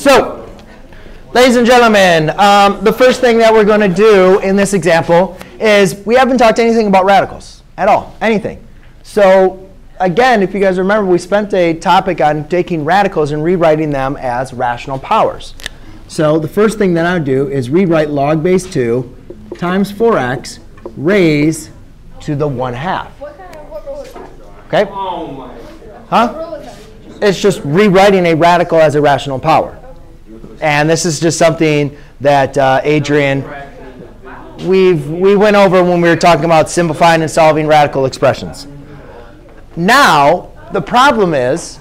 So, ladies and gentlemen, the first thing that we're going to do in this example is we haven't talked anything about radicals at all, anything. So again, if you guys remember, we spent a topic on taking radicals and rewriting them as rational powers. So the first thing that I would do is rewrite log base 2 times 4x raised to the 1/2. What rule is that? OK? Oh my God. Huh? What rule is that? It's just rewriting a radical as a rational power. Okay. And this is just something that Adrian, we went over when we were talking about simplifying and solving radical expressions. Now, the problem is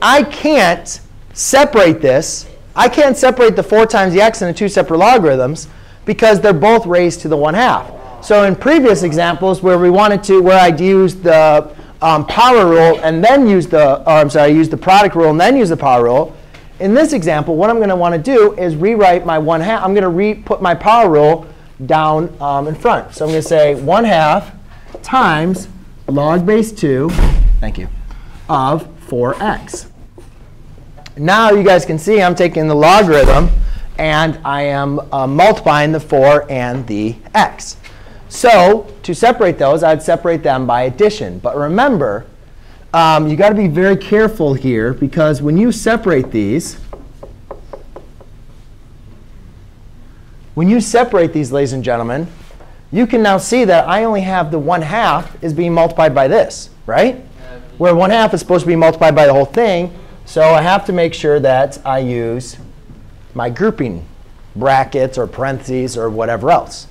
I can't separate this. I can't separate the 4 times the x and the two separate logarithms because they're both raised to the 1/2. So in previous examples where we wanted to, where I'd use the power rule and then use the, or I'm sorry, use the product rule and then use the power rule. In this example, what I'm going to want to do is rewrite my 1/2. I'm going to put my power rule down in front. So I'm going to say 1/2 times log base 2, thank you, of 4x. Now you guys can see I'm taking the logarithm and I am multiplying the 4 and the x. So to separate those, I'd separate them by addition. But remember, you've got to be very careful here, because when you separate these, ladies and gentlemen, you can now see that I only have the 1/2 is being multiplied by this, right? Where 1/2 is supposed to be multiplied by the whole thing. So I have to make sure that I use my grouping brackets or parentheses or whatever else.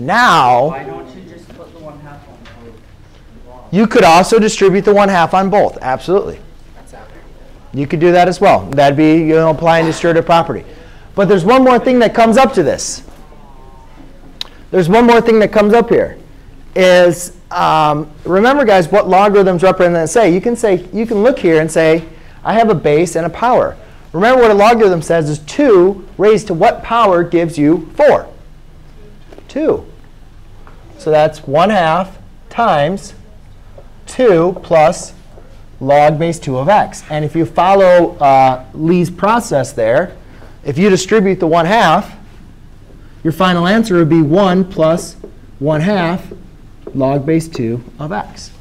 Now, why don't you just put the 1/2 on both? You could also distribute the 1/2 on both. Absolutely. That's out there. You could do that as well. That'd be applying distributive property. But there's one more thing that comes up to this. There's one more thing that comes up here. Is remember, guys, what logarithms represent and say. You can say, you can look here and say, I have a base and a power. Remember what a logarithm says is 2 raised to what power gives you 4? 2. So that's 1/2 times 2 plus log base 2 of x. And if you follow Lee's process there, if you distribute the 1/2, your final answer would be 1 plus 1/2 log base 2 of x.